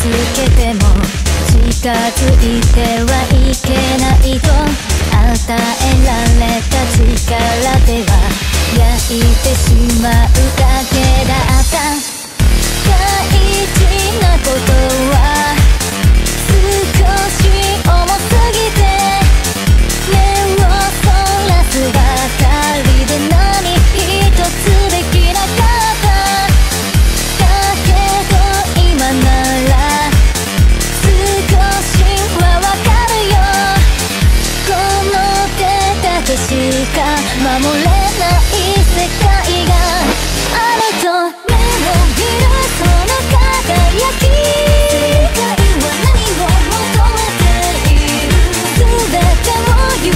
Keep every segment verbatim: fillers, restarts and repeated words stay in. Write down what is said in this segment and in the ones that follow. つけても近づいてはいけないと与えられた力では焼いてしまうだけだった。大事なことは少し重すぎて目をそらすばかりで何一つできなかった。だけど今なら少しはわかるよ、この手だけしか守れない世界があると。目を見るその輝き、世界は何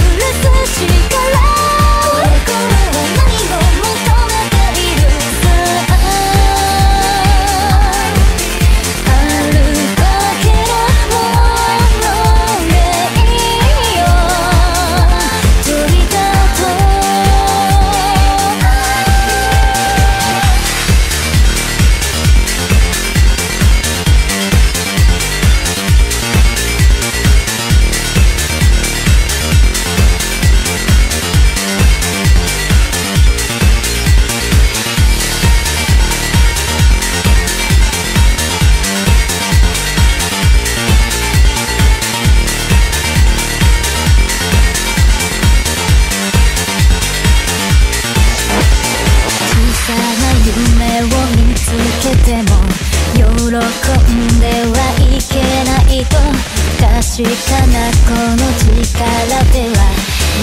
確かなこの力では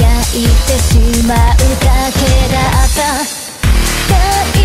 焼いてしまうだけだった。